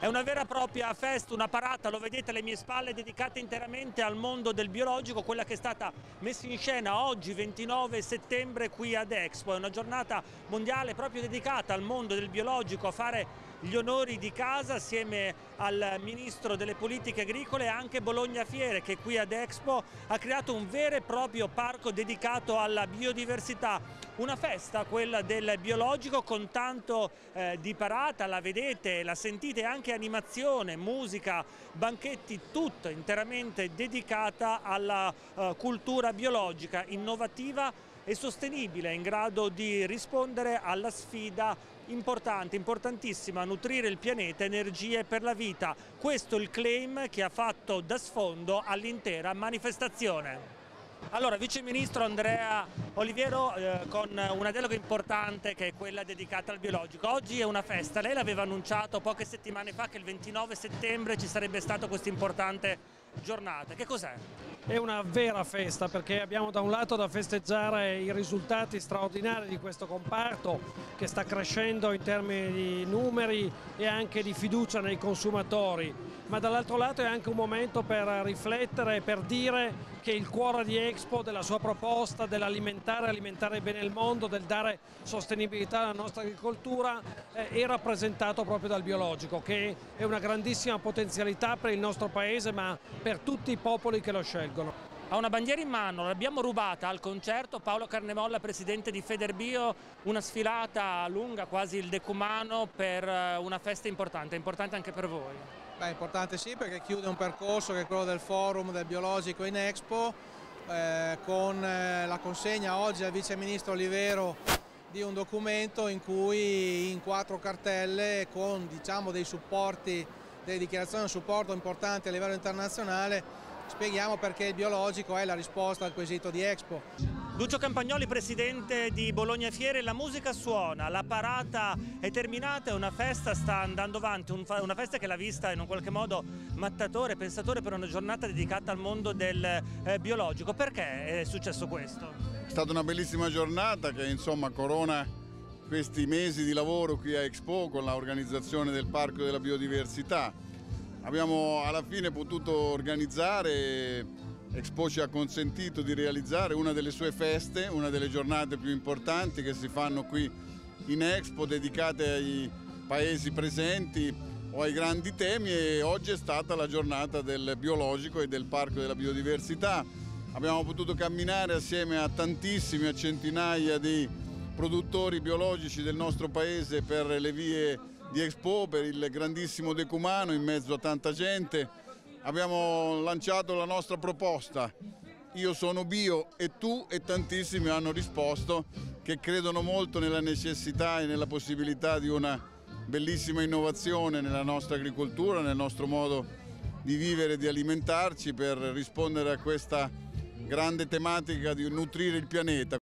È una vera e propria festa, una parata, lo vedete alle mie spalle, dedicata interamente al mondo del biologico, quella che è stata messa in scena oggi 29 settembre qui ad Expo. È una giornata mondiale proprio dedicata al mondo del biologico, a fare gli onori di casa assieme al Ministro delle Politiche Agricole e anche BolognaFiere, che qui ad Expo ha creato un vero e proprio parco dedicato alla biodiversità. Una festa, quella del biologico, con tanto di parata, la vedete, la sentite, anche animazione, musica, banchetti, tutto interamente dedicata alla cultura biologica innovativa e sostenibile, in grado di rispondere alla sfida importantissima, nutrire il pianeta, energie per la vita. Questo è il claim che ha fatto da sfondo all'intera manifestazione. Allora, Vice Ministro Andrea Olivero, con una delega importante che è quella dedicata al biologico. Oggi è una festa, lei l'aveva annunciato poche settimane fa che il 29 settembre ci sarebbe stata questa importante giornata. Che cos'è? È una vera festa, perché abbiamo da un lato da festeggiare i risultati straordinari di questo comparto che sta crescendo in termini di numeri e anche di fiducia nei consumatori, ma dall'altro lato è anche un momento per riflettere e per dire che il cuore di Expo, della sua proposta dell'alimentare, alimentare bene il mondo, del dare sostenibilità alla nostra agricoltura, è rappresentato proprio dal biologico, che è una grandissima potenzialità per il nostro Paese, ma per tutti i popoli che lo scelgono. Ha una bandiera in mano, l'abbiamo rubata al concerto. Paolo Carnemolla, presidente di Federbio, una sfilata lunga, quasi il decumano, per una festa importante anche per voi. Beh, importante sì, perché chiude un percorso che è quello del forum del biologico in Expo, con la consegna oggi al Vice Ministro Olivero di un documento in cui in 4 cartelle, con diciamo dei supporti, delle dichiarazioni di supporto importanti a livello internazionale, spieghiamo perché il biologico è la risposta al quesito di Expo. Duccio Campagnoli, presidente di BolognaFiere. La musica suona, la parata è terminata, è una festa, sta andando avanti, una festa che l'ha vista in un qualche modo mattatore, pensatore, per una giornata dedicata al mondo del biologico. Perché è successo questo? È stata una bellissima giornata che insomma corona questi mesi di lavoro qui a Expo con l'organizzazione del Parco della Biodiversità. Abbiamo alla fine potuto organizzare, Expo ci ha consentito di realizzare una delle sue feste, una delle giornate più importanti che si fanno qui in Expo, dedicate ai paesi presenti o ai grandi temi, e oggi è stata la giornata del biologico e del Parco della Biodiversità. Abbiamo potuto camminare assieme a tantissimi, a centinaia di produttori biologici del nostro Paese per le vie di Expo, per il grandissimo decumano in mezzo a tanta gente. Abbiamo lanciato la nostra proposta, io sono bio e tu, e tantissimi hanno risposto, che credono molto nella necessità e nella possibilità di una bellissima innovazione nella nostra agricoltura, nel nostro modo di vivere e di alimentarci, per rispondere a questa grande tematica di nutrire il pianeta.